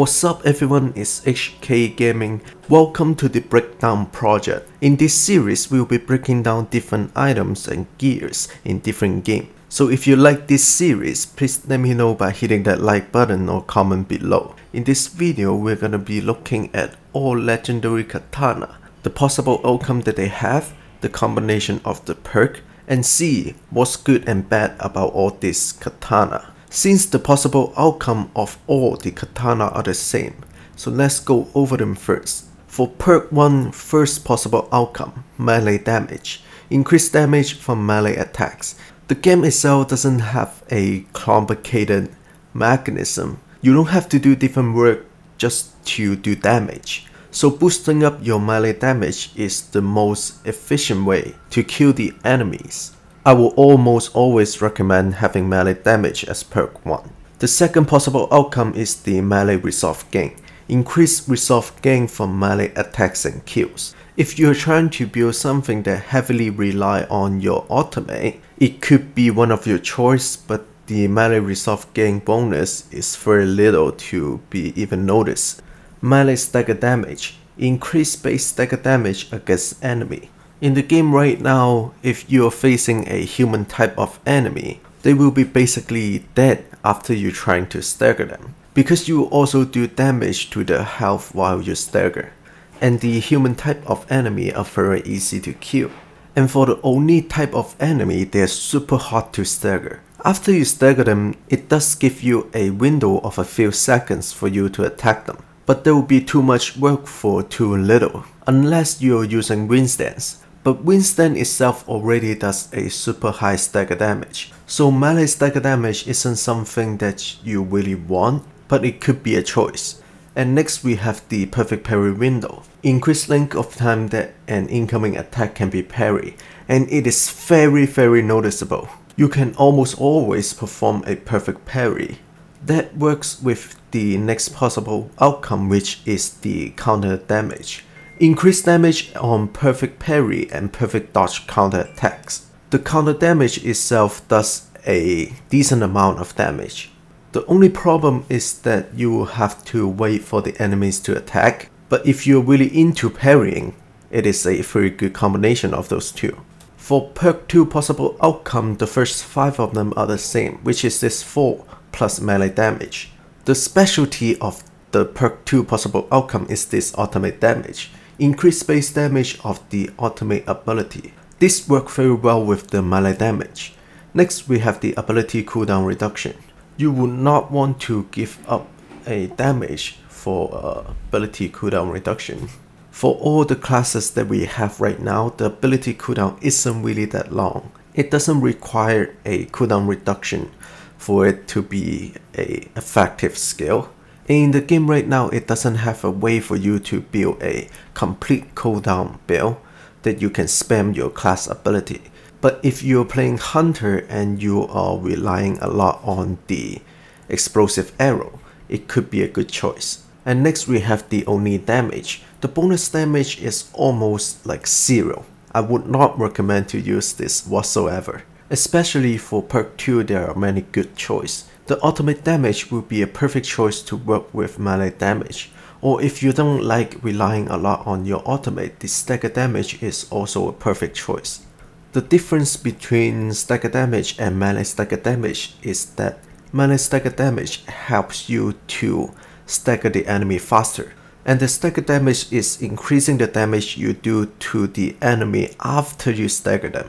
What's up everyone, it's HK Gaming. Welcome to the breakdown project. In this series, we'll be breaking down different items and gears in different games. So if you like this series, please let me know by hitting that like button or comment below. In this video, we're gonna be looking at all legendary katana, the possible outcome that they have, the combination of the perk, and see what's good and bad about all this katana. Since the possible outcome of all the katana are the same, so let's go over them first. For perk 1, first possible outcome, melee damage. Increased damage from melee attacks. The game itself doesn't have a complicated mechanism. You don't have to do different work just to do damage. So boosting up your melee damage is the most efficient way to kill the enemies. I will almost always recommend having melee damage as perk 1. The second possible outcome is the melee resolve gain. Increased resolve gain from melee attacks and kills. If you are trying to build something that heavily relies on your ultimate, it could be one of your choice, but the melee resolve gain bonus is very little to be even noticed. Melee stagger damage. Increased base stagger damage against enemy. In the game right now, if you're facing a human type of enemy, they will be basically dead after you trying to stagger them, because you also do damage to their health while you stagger, and the human type of enemy are very easy to kill. And for the Oni type of enemy, they're super hard to stagger. After you stagger them, it does give you a window of a few seconds for you to attack them, but there will be too much work for too little, unless you're using windstance. But windstand itself already does a super high stagger damage, so melee stagger damage isn't something that you really want, but it could be a choice. And next we have the perfect parry window. Increased length of time that an incoming attack can be parried, and it is very noticeable. You can almost always perform a perfect parry. That works with the next possible outcome, which is the counter damage. Increased damage on perfect parry and perfect dodge counter attacks. The counter damage itself does a decent amount of damage. The only problem is that you will have to wait for the enemies to attack, but if you're really into parrying, it is a very good combination of those two. For perk 2 possible outcome, the first 5 of them are the same, which is this 4 plus melee damage. The specialty of the perk 2 possible outcome is this ultimate damage. Increased base damage of the ultimate ability. This works very well with the melee damage. Next we have the ability cooldown reduction. You would not want to give up a damage for ability cooldown reduction. For all the classes that we have right now, the ability cooldown isn't really that long. It doesn't require a cooldown reduction for it to be an effective skill. In the game right now, it doesn't have a way for you to build a complete cooldown build that you can spam your class ability. But if you're playing Hunter and you are relying a lot on the explosive arrow, it could be a good choice. And next we have the Oni damage. The bonus damage is almost like zero. I would not recommend to use this whatsoever. Especially for perk 2, there are many good choices. The ultimate damage will be a perfect choice to work with melee damage, or if you don't like relying a lot on your ultimate, the stagger damage is also a perfect choice. The difference between stagger damage and melee stagger damage is that melee stagger damage helps you to stagger the enemy faster, and the stagger damage is increasing the damage you do to the enemy after you stagger them.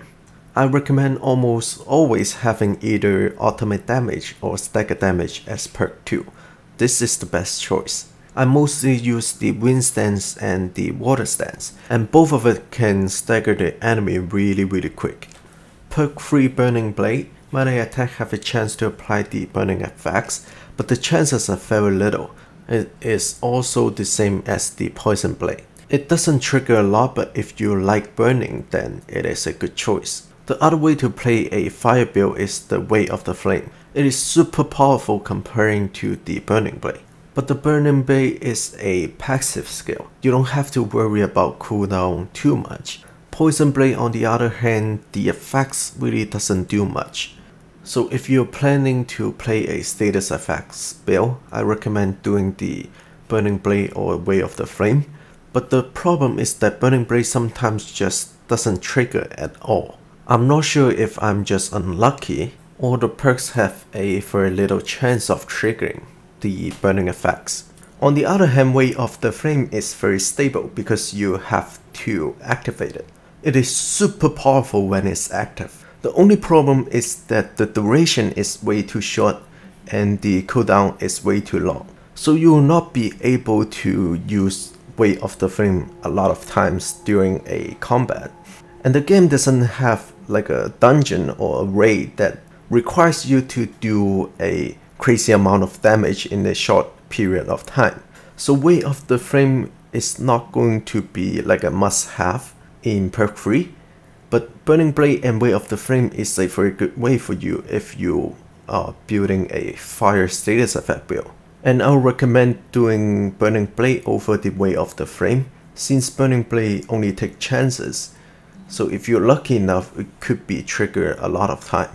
I recommend almost always having either ultimate damage or stagger damage as perk 2. This is the best choice. I mostly use the wind stance and the water stance, and both of it can stagger the enemy really quick. Perk 3 Burning Blade. Melee attacks have a chance to apply the burning effects, but the chances are very little. It is also the same as the poison blade. It doesn't trigger a lot, but if you like burning, then it is a good choice. The other way to play a fire build is the Way of the Flame. It is super powerful comparing to the Burning Blade. But the Burning Blade is a passive skill. You don't have to worry about cooldown too much. Poison Blade, on the other hand, the effects really doesn't do much. So if you're planning to play a status effect spell, I recommend doing the Burning Blade or Way of the Flame. But the problem is that Burning Blade sometimes just doesn't trigger at all. I'm not sure if I'm just unlucky or the perks have a very little chance of triggering the burning effects. On the other hand, Way of the Flame is very stable because you have to activate it. It is super powerful when it's active. The only problem is that the duration is way too short and the cooldown is way too long. So you will not be able to use Way of the Flame a lot of times during a combat. And the game doesn't have like a dungeon or a raid that requires you to do a crazy amount of damage in a short period of time. So Way of the Flame is not going to be like a must-have in perk 3, but Burning Blade and Way of the Flame is a very good way for you if you are building a fire status effect build. And I'll recommend doing Burning Blade over the Way of the Flame, since Burning Blade only takes chances, so if you're lucky enough it could be triggered a lot of time.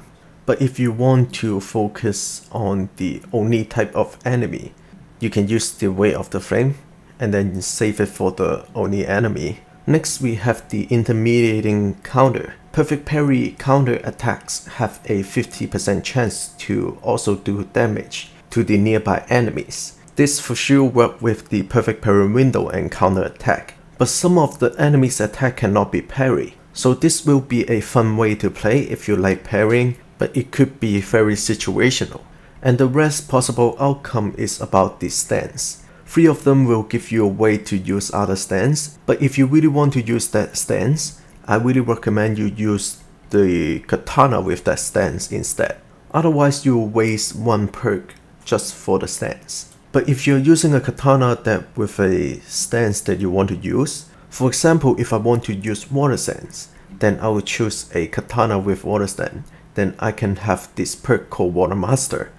But if you want to focus on the only type of enemy, you can use the Way of the Flame and then save it for the only enemy. Next we have the intermediating counter. Perfect parry counter attacks have a 50% chance to also do damage to the nearby enemies. This for sure works with the perfect parry window and counter attack. But some of the enemy's attack cannot be parried. So this will be a fun way to play if you like parrying, but it could be very situational. And the rest possible outcome is about the stance. 3 of them will give you a way to use other stance, but if you really want to use that stance, I really recommend you use the katana with that stance instead. Otherwise you will waste one perk just for the stance. But if you're using a katana that with a stance that you want to use, for example if I want to use water stance, then I will choose a katana with water stance, then I can have this perk called Water Master,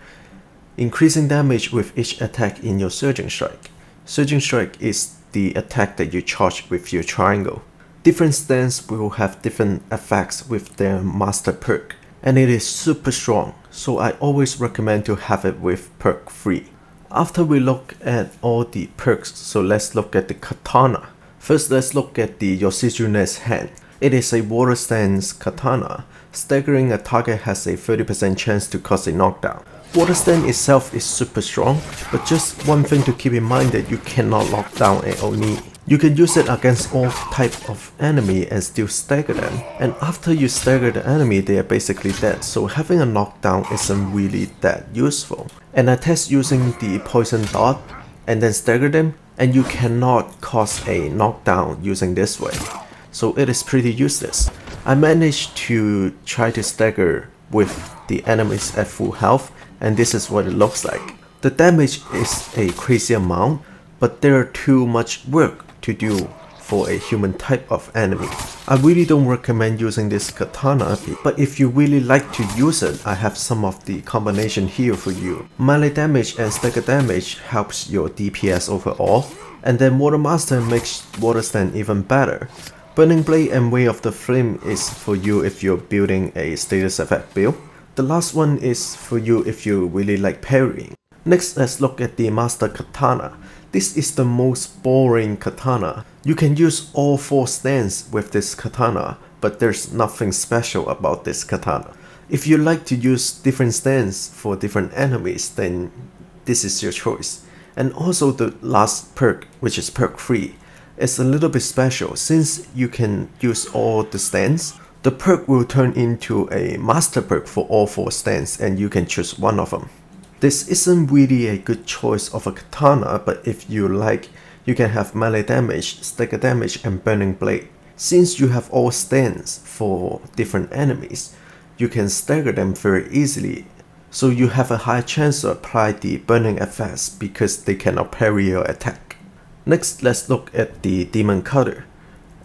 increasing damage with each attack in your Surging Strike. Surging Strike is the attack that you charge with your triangle. Different stances will have different effects with their master perk, and it is super strong, so I always recommend to have it with perk 3. After we look at all the perks, so let's look at the katana. First let's look at the Yoshitsune's Hand. It is a water stance katana. Staggering a target has a 30% chance to cause a knockdown. Water stance itself is super strong, but just one thing to keep in mind that you cannot lock down an Oni. You can use it against all type of enemy and still stagger them, and after you stagger the enemy they are basically dead, so having a knockdown isn't really that useful. And I test using the poison dart and then stagger them, and you cannot cause a knockdown using this way, so it is pretty useless. I managed to try to stagger with the enemies at full health, and this is what it looks like. The damage is a crazy amount, but there are too much work to do for a human type of enemy. I really don't recommend using this katana, but if you really like to use it, I have some of the combination here for you. Melee damage and stagger damage helps your DPS overall, and then Water Master makes water stand even better. Burning Blade and Way of the Flame is for you if you're building a status effect build. The last one is for you if you really like parrying. Next let's look at the Master Katana. This is the most boring katana. You can use all 4 stances with this katana, but there's nothing special about this katana. If you like to use different stances for different enemies, then this is your choice. And also the last perk, which is perk 3, is a little bit special since you can use all the stances. The perk will turn into a master perk for all 4 stances, and you can choose one of them. This isn't really a good choice of a katana, but if you like, you can have melee damage, stagger damage and burning blade. Since you have all stances for different enemies, you can stagger them very easily, so you have a high chance to apply the burning effects because they cannot parry your attack. Next let's look at the Demon Cutter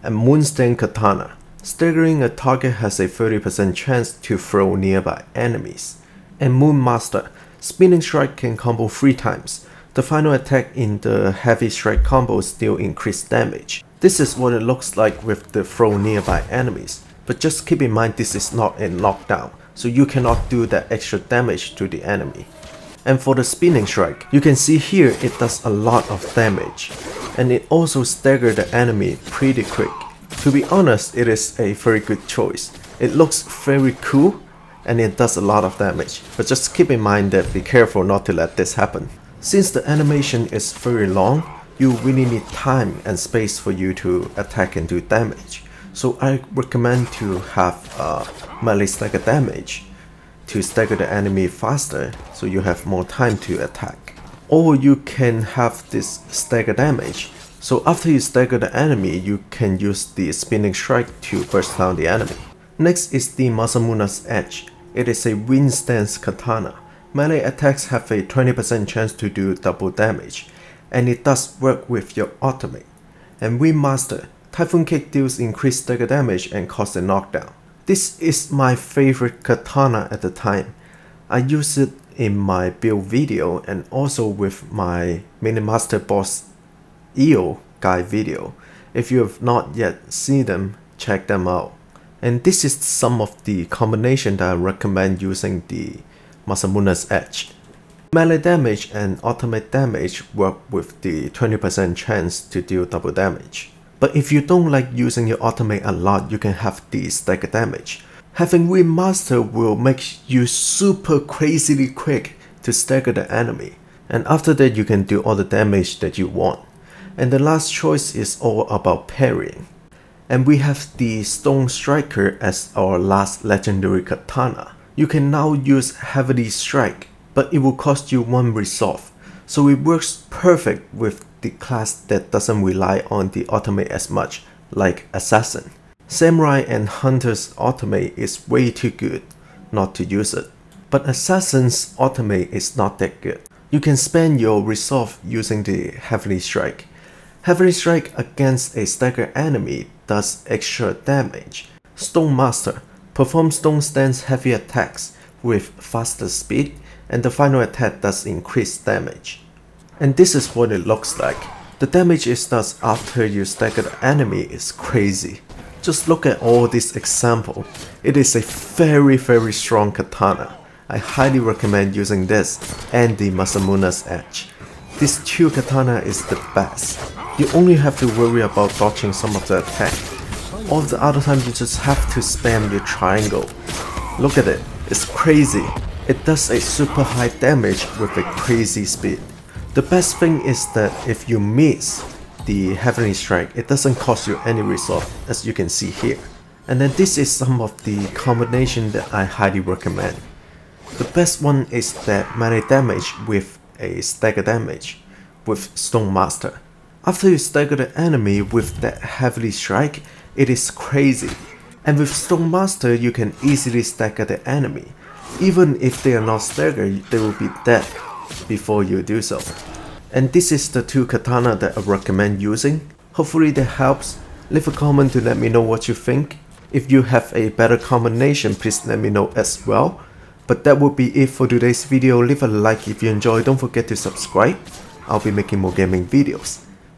and Moonstone Katana. Staggering a target has a 30% chance to throw nearby enemies. And Moon Master, Spinning Strike can combo 3 times. The final attack in the Heavy Strike combo still increased damage. This is what it looks like with the throw nearby enemies. But just keep in mind this is not a knockdown. so you cannot do that extra damage to the enemy. And for the spinning strike, you can see here it does a lot of damage, and it also staggers the enemy pretty quick. To be honest, it is a very good choice. It looks very cool and it does a lot of damage, but just keep in mind that be careful not to let this happen. Since the animation is very long, you really need time and space for you to attack and do damage. So I recommend to have melee stagger damage to stagger the enemy faster so you have more time to attack. Or you can have this stagger damage, so after you stagger the enemy, you can use the spinning strike to burst down the enemy. Next is the Masamune's Edge. It is a wind stance katana. Melee attacks have a 20% chance to do double damage, and it does work with your ultimate. And Wind Master, Typhoon Kick deals increased stagger damage and causes a knockdown. This is my favorite katana at the time. I use it in my build video and also with my mini master boss EO guide video. If you have not yet seen them, check them out. And this is some of the combination that I recommend using the Masamune's Edge. Melee damage and ultimate damage work with the 20% chance to deal double damage. But if you don't like using your ultimate a lot, you can have the stagger damage. Having Wind Master will make you super crazily quick to stagger the enemy. And after that you can do all the damage that you want. And the last choice is all about parrying. And we have the Stone Striker as our last legendary katana. You can now use Heavily Strike, but it will cost you 1 resolve. So it works perfect with the class that doesn't rely on the ultimate as much, like Assassin. Samurai and Hunter's ultimate is way too good not to use it, but Assassin's ultimate is not that good. You can spend your resolve using the Heavily Strike. Heavily Strike against a staggered enemy does extra damage. Stone Master, perform stone stance heavy attacks with faster speed, and the final attack does increased damage. And this is what it looks like. The damage it does after you stagger the enemy is crazy. Just look at all this example. It is a very strong katana. I highly recommend using this and the Masamune's Edge. These two katana is the best. You only have to worry about dodging some of the attack. All the other time you just have to spam your triangle. Look at it, it's crazy. It does a super high damage with a crazy speed. The best thing is that if you miss the Heavenly Strike, it doesn't cost you any resolve, as you can see here. And then this is some of the combination that I highly recommend. The best one is that melee damage with a stagger damage with Stone Master. After you stagger the enemy with that Heavenly Strike, it is crazy. And with Stone Master, you can easily stagger the enemy. Even if they are not staggered, they will be dead before you do so. And this is the two katana that I recommend using. Hopefully that helps. Leave a comment to let me know what you think. If you have a better combination, please let me know as well. But that would be it for today's video. Leave a like if you enjoy. Don't forget to subscribe. I'll be making more gaming videos.